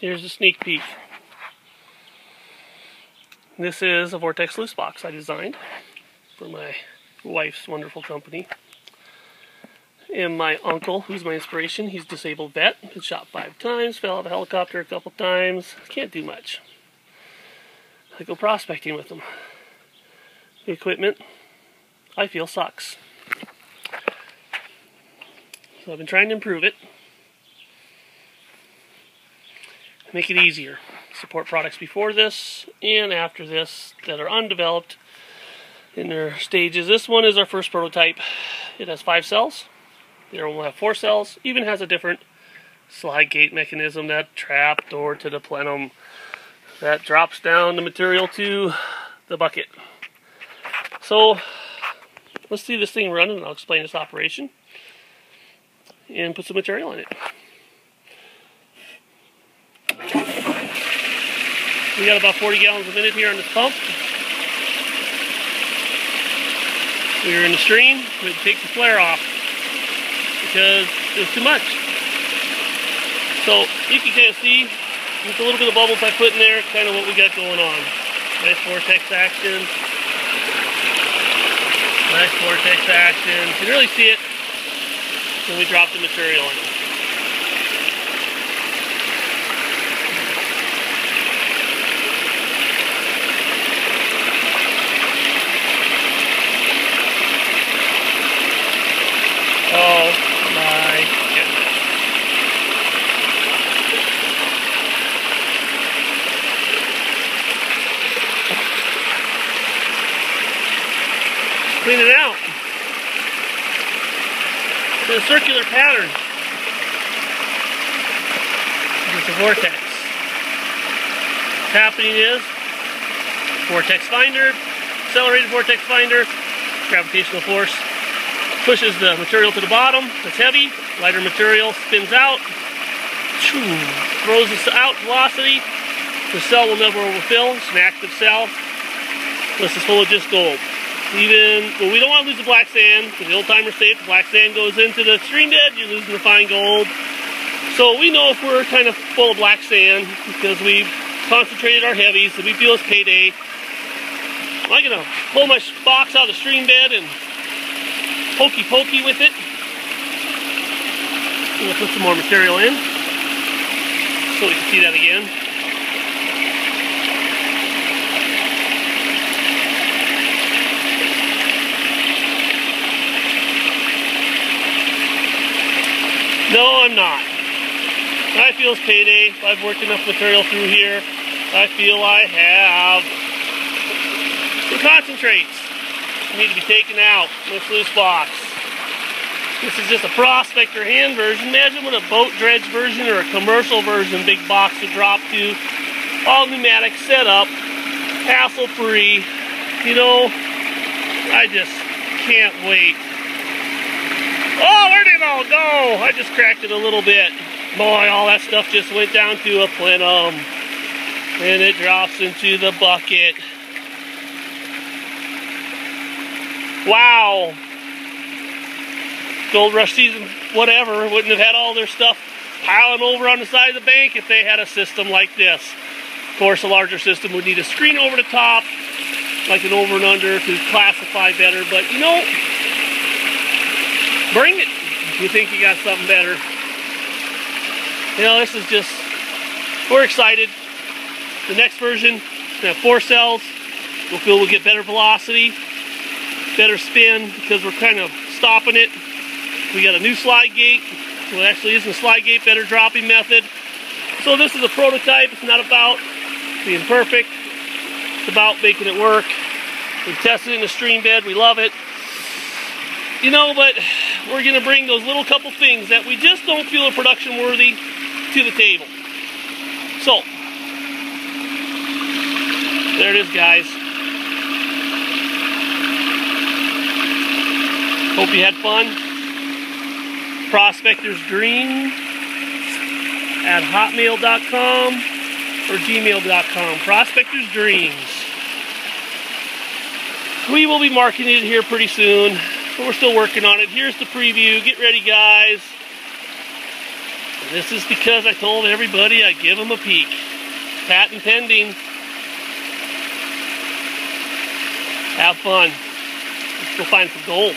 Here's a sneak peek. This is a Vortex loose box I designed for my wife's wonderful company. And my uncle, who's my inspiration, he's a disabled vet, been shot 5 times, fell out of a helicopter a couple times, can't do much. I go prospecting with him. The equipment, I feel, sucks. So I've been trying to improve it. Make it easier. Support products before this and after this that are undeveloped in their stages. This one is our first prototype. It has 5 cells. The other one will have 4 cells. Even has a different slide gate mechanism, that trap door to the plenum that drops down the material to the bucket. So let's see this thing running and I'll explain its operation and put some material in it. We got about 40 gallons a minute here on this pump. We're in the stream, but it takes the flare off because it's too much. So you can kind of see with a little bit of bubbles I put in there, kind of what we got going on. Nice vortex action. Nice vortex action. You can really see it when we drop the material in it. Clean it out. It's a circular pattern. It's a vortex. What's happening is vortex finder, accelerated vortex finder, gravitational force pushes the material to the bottom. It's heavy. Lighter material spins out, throws us out velocity. The cell will never overfill. It's an active cell. This is full of just gold. Even, well, we don't want to lose the black sand, because the old timers say if the black sand goes into the stream bed, you're losing the fine gold. So we know if we're kind of full of black sand, because we've concentrated our heavies, and we feel it's payday. Am I going to pull my box out of the stream bed and pokey with it? I'm going to put some more material in, so we can see that again. No, I'm not. I feel it's payday. I've worked enough material through here. I feel I have. The concentrates need to be taken out in this loose box. This is just a prospector hand version. Imagine what a boat dredge version or a commercial version big box would drop to. All pneumatic setup, hassle free. You know, I just can't wait. Oh, where did it all go? I just cracked it a little bit. Boy, all that stuff just went down to a plenum. And it drops into the bucket. Wow. Gold Rush season, whatever, wouldn't have had all their stuff piling over on the side of the bank if they had a system like this. Of course, a larger system would need a screen over the top, like an over and under to classify better, but you know, bring it if you think you got something better. You know, this is just, we're excited. The next version, it's going to have 4 cells. We'll feel we'll get better velocity, better spin, because we're kind of stopping it. We got a new slide gate. Well, it actually isn't a slide gate, better dropping method. So this is a prototype. It's not about being perfect. It's about making it work. We tested it in the stream bed. We love it. You know, but we're going to bring those little couple things that we just don't feel are production worthy to the table. So, there it is, guys. Hope you had fun. Prospector's Dreams at hotmail.com or gmail.com. Prospector's Dreams. We will be marketing it here pretty soon. But we're still working on it. Here's the preview. Get ready, guys. This is because I told everybody I'd give them a peek. Patent pending. Have fun. Let's go find some gold.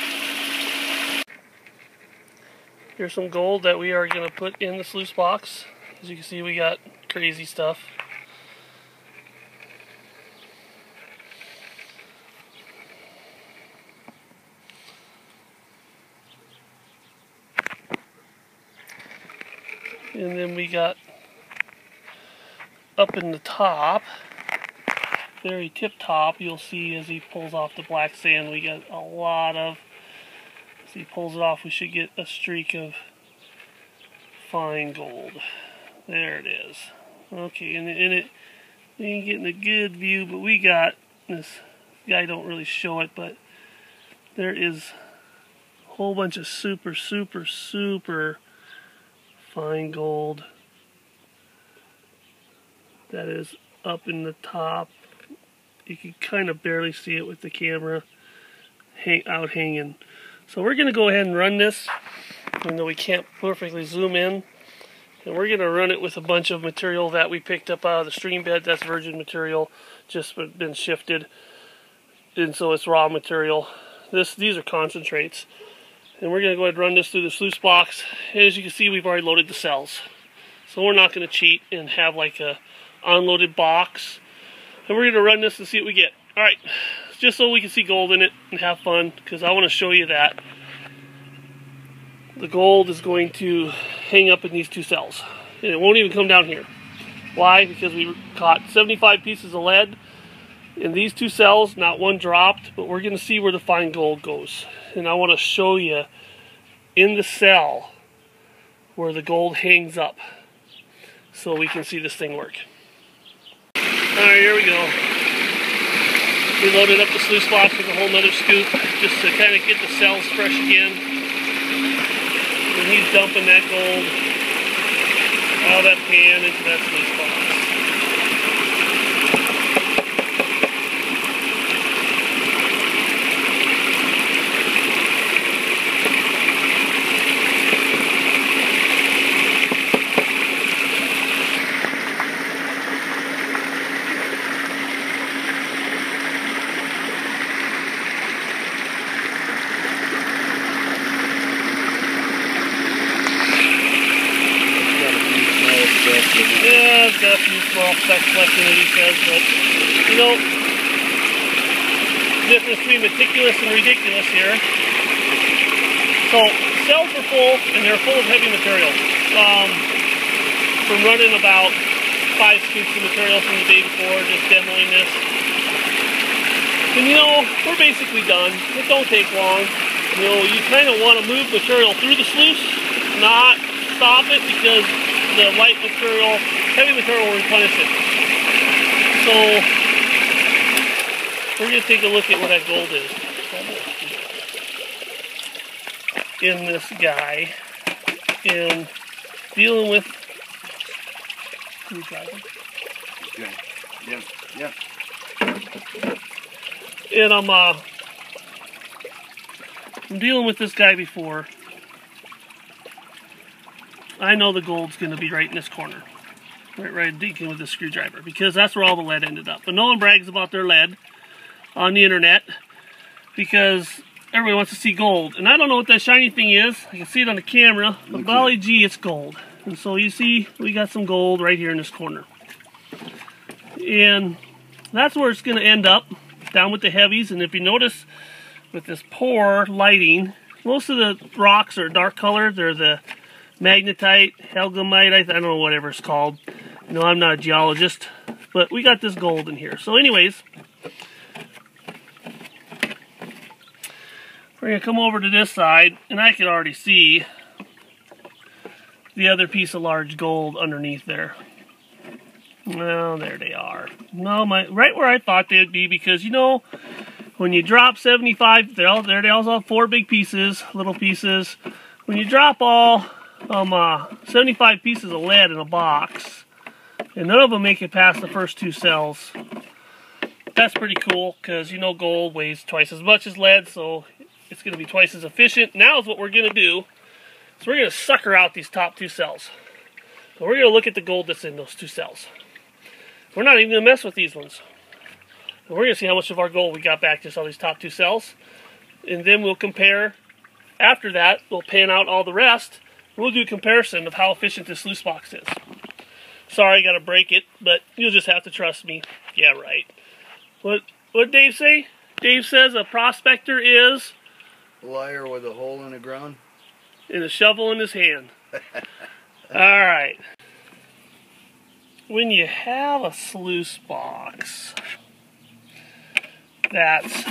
Here's some gold that we are going to put in the sluice box. As you can see, we got crazy stuff. And then we got up in the top, very tip top, you'll see as he pulls off the black sand, we got a lot of, as he pulls it off, we should get a streak of fine gold. There it is. Okay, and in it, we ain't getting a good view, but we got this guy, don't really show it, but there is a whole bunch of super, super, super fine gold that is up in the top. You can kind of barely see it with the camera out hanging. So we're going to go ahead and run this, even though we can't perfectly zoom in, and we're going to run it with a bunch of material that we picked up out of the stream bed. That's virgin material, just been shifted, and so it's raw material. These are concentrates. And we're going to go ahead and run this through the sluice box. As you can see, we've already loaded the cells. So we're not going to cheat and have like a unloaded box. And we're going to run this and see what we get. Alright, just so we can see gold in it and have fun, because I want to show you that the gold is going to hang up in these two cells. And it won't even come down here. Why? Because we caught 75 pieces of lead. In these two cells, not one dropped, but we're going to see where the fine gold goes. And I want to show you in the cell where the gold hangs up so we can see this thing work. Alright, here we go. We loaded up the sluice box with a whole nother scoop just to kind of get the cells fresh again. And he's dumping that gold out of that pan into that sluice box. Yeah, I've got a few small stuff left in these guys, but you know, the difference between meticulous and ridiculous here. So, cells are full, and they're full of heavy material. From running about 5 scoops of material from the day before, just demoing this. And you know, we're basically done. It don't take long. You know, you kind of want to move material through the sluice, not stop it, because the light material, heavy material will replenish it. So, we're going to take a look at what that gold is. In this guy, and dealing with screwdriver. Okay. Yeah, yeah. And I'm dealing with this guy before. I know the gold's going to be right in this corner, right digging with the screwdriver, because that's where all the lead ended up. But no one brags about their lead on the internet, because everybody wants to see gold. And I don't know what that shiny thing is. I can see it on the camera, but golly gee, it's gold. And so you see, we got some gold right here in this corner. And that's where it's going to end up, down with the heavies. And if you notice, with this poor lighting, most of the rocks are dark colored. They're the magnetite, helgamite, I don't know whatever it's called. You know, I'm not a geologist, but we got this gold in here. So anyways, we're going to come over to this side, and I can already see the other piece of large gold underneath there. Well, there they are. No, right where I thought they would be, because, you know, when you drop 75, there they also have 4 big pieces, little pieces. When you drop all 75 pieces of lead in a box, and none of them make it past the first 2 cells. That's pretty cool, because you know gold weighs twice as much as lead, so it's going to be twice as efficient. Now is what we're going to do. So we're going to sucker out these top 2 cells. But we're going to look at the gold that's in those two cells. We're not even going to mess with these ones. And we're going to see how much of our gold we got back just on these top two cells. And then we'll compare. After that, we'll pan out all the rest. We'll do a comparison of how efficient this sluice box is. Sorry, I got to break it, but you'll just have to trust me. Yeah, right. What Dave say? Dave says a prospector is... a liar with a hole in the ground. And a shovel in his hand. Alright. When you have a sluice box that's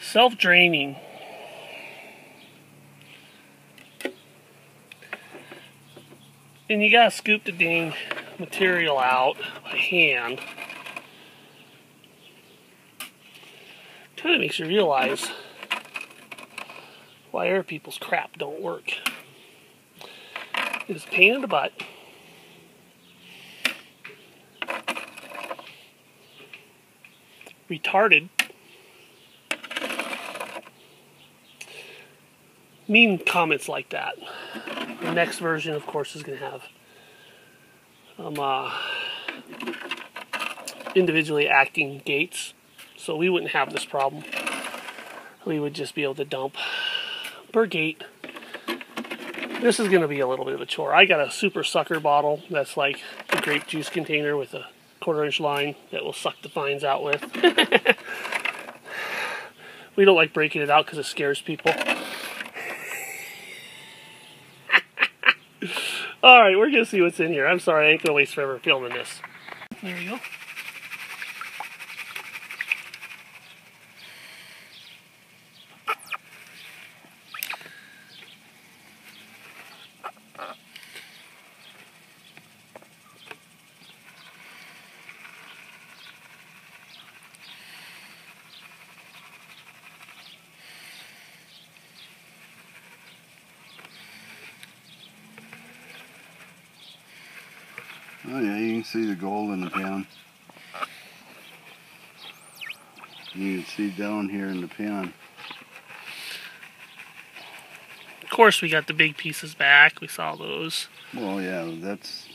self-draining, and you gotta scoop the dang material out by hand, kind of makes you realize why other people's crap don't work. It's a pain in the butt. Retarded. Mean comments like that. The next version, of course, is going to have individually acting gates. So we wouldn't have this problem. We would just be able to dump per gate. This is going to be a little bit of a chore. I got a super sucker bottle that's like a grape juice container with a 1/4-inch line that will suck the fines out with. We don't like breaking it out because it scares people. Alright, we're going to see what's in here. I'm sorry, I ain't going to waste forever filming this. There you go. Oh yeah, you can see the gold in the pan. You can see down here in the pan. Of course we got the big pieces back, we saw those. Well yeah, that's...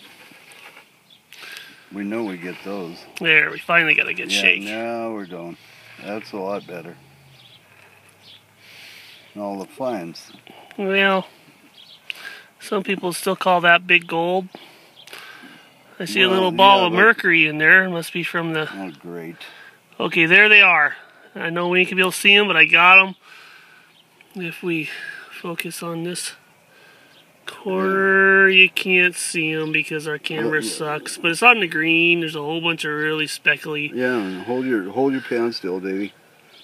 we know we get those. There, we finally got a good shake. Now we're going. That's a lot better. And all the fines. Well, some people still call that big gold. I see a little ball of mercury in there. It must be from the... oh, great. Okay, there they are. I know we ain't gonna be able to see them, but I got them. If we focus on this corner, you can't see them because our camera sucks. But it's on the green. There's a whole bunch of really speckly... yeah, hold your pan still, Davey.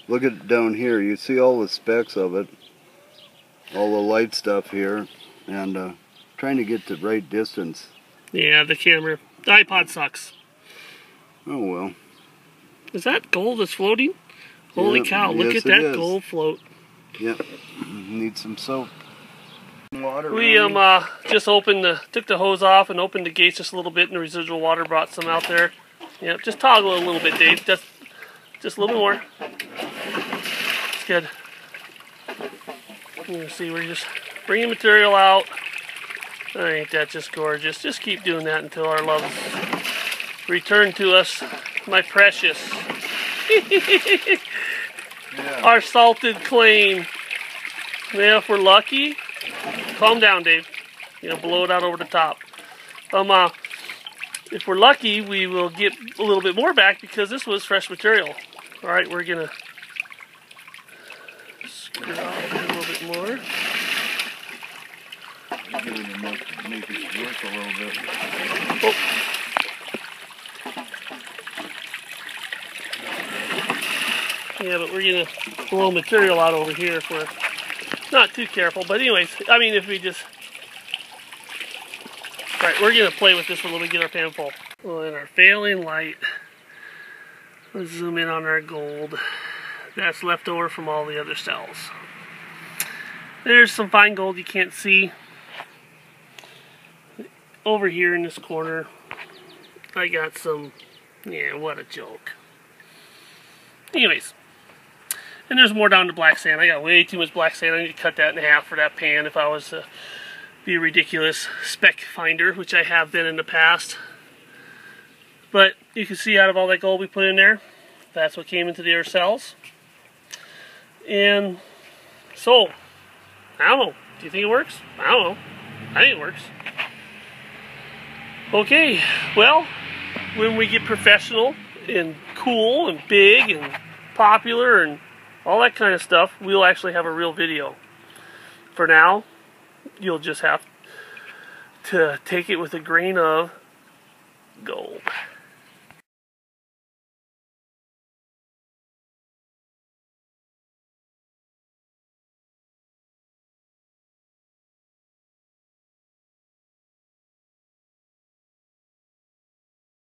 Look at down here. You see all the specks of it. All the light stuff here. And trying to get the right distance. Yeah, the camera. The iPod sucks. Oh, well. Is that gold that's floating? Holy cow, look at that gold float. Yep. Need some soap. Water. We just took the hose off and opened the gates just a little bit, and the residual water brought some out there. Yep, just toggle it a little bit, Dave. Just a little bit more. It's good. You can see we're just bringing material out. Oh, ain't that just gorgeous? Just keep doing that until our love return to us, my precious. Yeah. Our salted claim. Now, if we're lucky, calm down, Dave. You know, blow it out over the top. If we're lucky, we will get a little bit more back because this was fresh material. All right, we're gonna screw off a little bit more. Make it work a little bit. Oh. Yeah, but we're gonna blow material out over here if we're not too careful. But anyways, I mean, if we just... all right, we're gonna play with this for a little bit, get our pan full. Well, in our failing light, let's zoom in on our gold. That's left over from all the other cells. There's some fine gold you can't see. Over here in this corner, I got some, yeah, what a joke. Anyways, and there's more down to black sand. I got way too much black sand. I need to cut that in half for that pan if I was be a ridiculous spec finder, which I have been in the past. But you can see out of all that gold we put in there, that's what came into the air cells. And so, I don't know. Do you think it works? I don't know. I think it works. Okay, well, when we get professional and cool and big and popular and all that kind of stuff, we'll actually have a real video. For now, you'll just have to take it with a grain of gold.